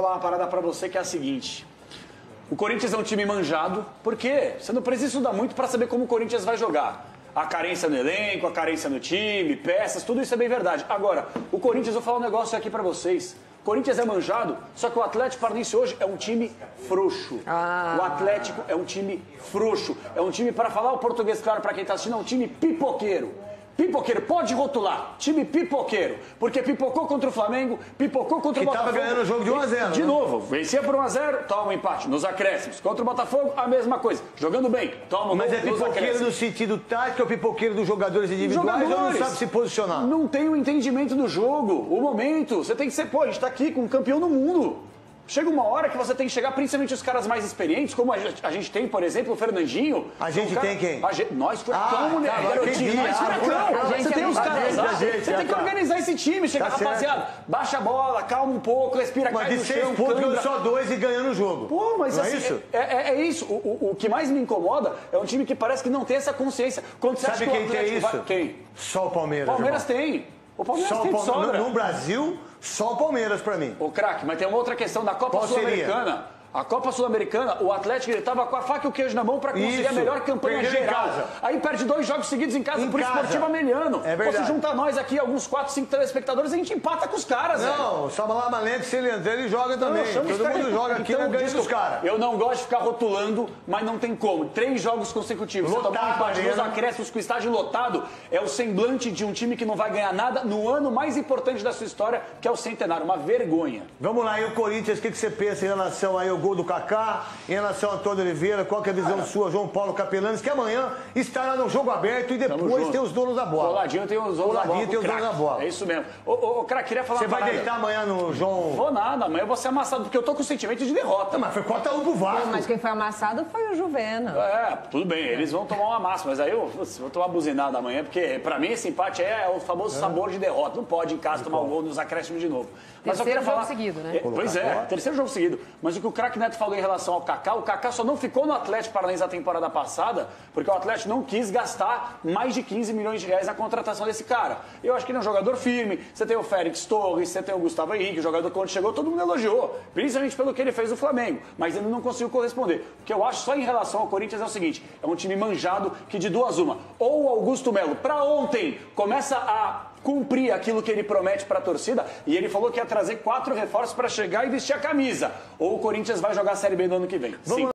falar uma parada pra você que é a seguinte. O Corinthians é um time manjado, porque você não precisa estudar muito pra saber como o Corinthians vai jogar. A carência no elenco, a carência no time, peças, tudo isso é bem verdade. Agora, o Corinthians, eu vou falar um negócio aqui pra vocês. O Corinthians é manjado, só que o Atlético Paranaense hoje é um time frouxo. Ah. O Atlético é um time frouxo. É um time, para falar o português claro pra quem tá assistindo, é um time pipoqueiro. Pipoqueiro, pode rotular, time pipoqueiro, porque pipocou contra o Flamengo, pipocou contra o Botafogo. Que tava ganhando o jogo de 1-0. De novo, vencia por 1-0, toma um empate, nos acréscimos. Contra o Botafogo, a mesma coisa, jogando bem, toma um gol nos acréscimos. Mas é pipoqueiro no sentido tático, é pipoqueiro dos jogadores individuais, ou não sabe se posicionar? Não tem o entendimento do jogo, o momento, você tem que ser, pô, a gente tá aqui com um campeão no mundo. Chega uma hora que você tem que chegar, principalmente os caras mais experientes, como a gente tem, por exemplo, o Fernandinho. A gente tem quem? Nós, Furacão, né? Garotinho, nós, Furacão. Você tem os caras lá. Você tem que organizar esse time. Chega, rapaziada, baixa a bola, calma um pouco, respira, cai no chão. Mas de 6 pontos, só 2 e ganhando o jogo. Pô, mas assim, é isso. O que mais me incomoda é um time que parece que não tem essa consciência. Sabe quem tem isso? Quem? Só o Palmeiras. O Palmeiras tem. O Palmeiras tem de sobra. No Brasil... Só o Palmeiras pra mim. Ô, craque, mas tem uma outra questão da Copa Sul-Americana. A Copa Sul-Americana, o Atlético, ele tava com a faca e o queijo na mão pra conseguir a melhor campanha geral. Aí perde 2 jogos seguidos em casa pro Esportivo Ameliano. É verdade. Pô, se juntar nós aqui, alguns 4, 5 telespectadores, a gente empata com os caras, velho. Não, Sabalá, Malente, Celiandre, ele joga também. Todo mundo joga aqui, não ganha os caras. Eu não gosto de ficar rotulando, mas não tem como. 3 jogos consecutivos. Você tomou um empate, 2 acréscimos com o estádio lotado. É o semblante de um time que não vai ganhar nada no ano mais importante da sua história, que é o Centenário. Uma vergonha. Vamos lá, e o Corinthians, o que você pensa em relação aí ao gol do Kaká, em relação ao Antônio Oliveira, qual que é a visão sua, João Paulo Cappellanes, que amanhã estará no Jogo Aberto e depois tem os Donos da Bola. Coladinho tem os Donos da Bola. Tem os Donos da Bola. É isso mesmo. Ô, craque, queria falar uma parada. Você vai deitar amanhã no João... Vou nada, amanhã eu vou ser amassado, porque eu tô com o sentimento de derrota. Mas foi 4-1 pro Vasco. Mas quem foi amassado foi o Juvena. É, tudo bem, eles vão tomar um amasso, mas aí eu vou tomar buzinada amanhã, porque pra mim esse empate é o famoso sabor de derrota. Não pode em casa tomar o gol nos acréscimos de novo. Mas eu queria falar... Terceiro jogo seguido, né? Pois é, 3º jogo seguido. Mas o que o craque Neto falou em relação ao Kaká, o Kaká só não ficou no Atlético Paranaense na temporada passada porque o Atlético não quis gastar mais de 15 milhões de reais na contratação desse cara. Eu acho que ele é um jogador firme, você tem o Félix Torres, você tem o Gustavo Henrique, o jogador que quando chegou todo mundo elogiou, principalmente pelo que ele fez no Flamengo, mas ele não conseguiu corresponder. O que eu acho só em relação ao Corinthians é o seguinte, é um time manjado que de 2 uma, ou o Augusto Melo, pra ontem, começa a cumprir aquilo que ele promete pra torcida e ele falou que ia trazer 4 reforços pra chegar e vestir a camisa. Ou o Corinthians vai jogar a Série B no ano que vem. Sim.